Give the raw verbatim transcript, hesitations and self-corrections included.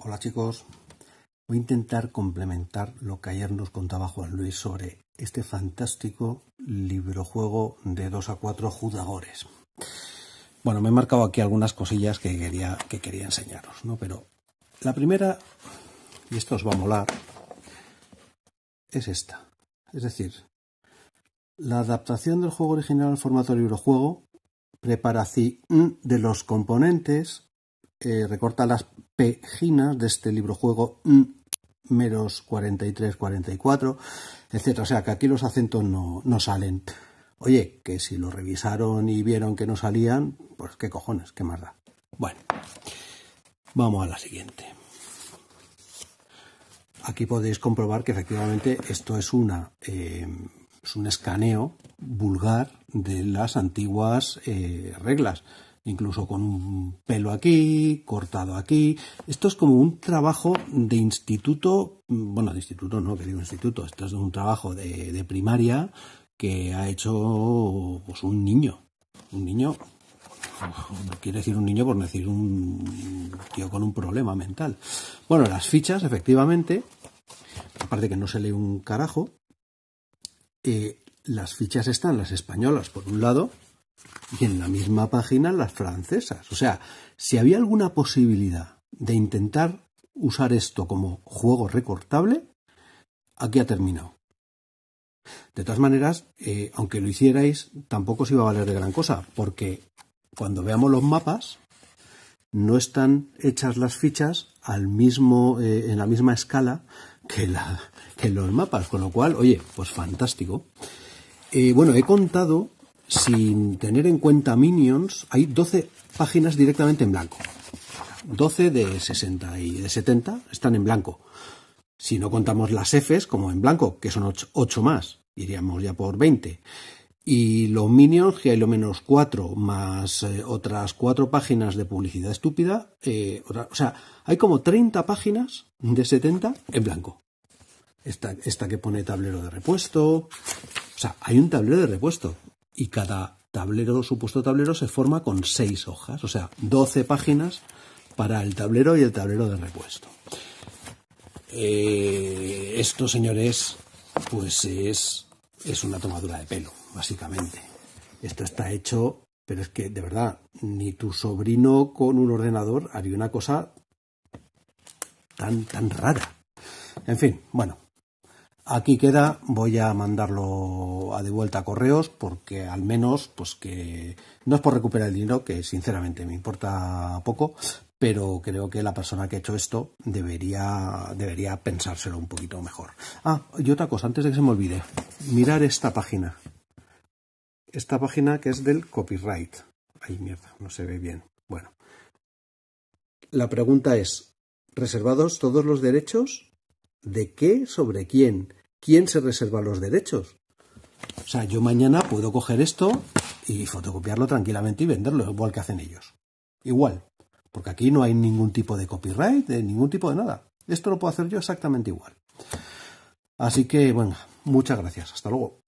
Hola chicos, voy a intentar complementar lo que ayer nos contaba Juan Luis sobre este fantástico librojuego de dos a cuatro Judagores. Bueno, me he marcado aquí algunas cosillas que quería, que quería enseñaros, ¿no? Pero la primera, y esto os va a molar, es esta. Es decir, la adaptación del juego original al formato librojuego, preparación de los componentes... Eh, recorta las páginas de este librojuego meros cuarenta y tres, cuarenta y cuatro, etcétera. O sea, que aquí los acentos no, no salen. Oye, que si lo revisaron y vieron que no salían, pues qué cojones, qué más da. Bueno, vamos a la siguiente. Aquí podéis comprobar que efectivamente esto es una... Eh, es un escaneo vulgar de las antiguas eh, reglas. Incluso con un pelo aquí, cortado aquí. Esto es como un trabajo de instituto, bueno, de instituto no, que digo instituto, esto es un trabajo de, de primaria que ha hecho pues un niño, un niño, no quiere decir un niño por decir un tío con un problema mental. Bueno, las fichas, efectivamente, aparte que no se lee un carajo, eh, las fichas están las españolas por un lado, y en la misma página las francesas. O sea, si había alguna posibilidad de intentar usar esto como juego recortable, aquí ha terminado. De todas maneras, eh, aunque lo hicierais, tampoco os iba a valer de gran cosa, porque cuando veamos los mapas, no están hechas las fichas al mismo, eh, en la misma escala que, la, que los mapas. Con lo cual, oye, pues fantástico. Eh, bueno, he contado... Sin tener en cuenta Minions, hay doce páginas directamente en blanco. doce de sesenta y de setenta están en blanco. Si no contamos las Fs como en blanco, que son ocho más, iríamos ya por veinte. Y los Minions, que hay lo menos cuatro, más eh, otras cuatro páginas de publicidad estúpida. Eh, otra, o sea, hay como treinta páginas de setenta en blanco. Esta, esta que pone tablero de repuesto. O sea, hay un tablero de repuesto. Y cada tablero, supuesto tablero, se forma con seis hojas. O sea, doce páginas para el tablero y el tablero de repuesto. Eh, esto, señores, pues es, es una tomadura de pelo, básicamente. Esto está hecho, pero es que, de verdad, ni tu sobrino con un ordenador haría una cosa tan, tan rara. En fin, bueno. Aquí queda, voy a mandarlo a de vuelta a correos porque al menos, pues que no es por recuperar el dinero, que sinceramente me importa poco, pero creo que la persona que ha hecho esto debería, debería pensárselo un poquito mejor. Ah, y otra cosa, antes de que se me olvide, mirar esta página. Esta página que es del copyright. Ay, mierda, no se ve bien. Bueno, la pregunta es, ¿reservados todos los derechos? ¿De qué? ¿Sobre quién? ¿Quién se reserva los derechos? O sea, yo mañana puedo coger esto y fotocopiarlo tranquilamente y venderlo, igual que hacen ellos. Igual, porque aquí no hay ningún tipo de copyright, de ningún tipo de nada. Esto lo puedo hacer yo exactamente igual. Así que, bueno, muchas gracias. Hasta luego.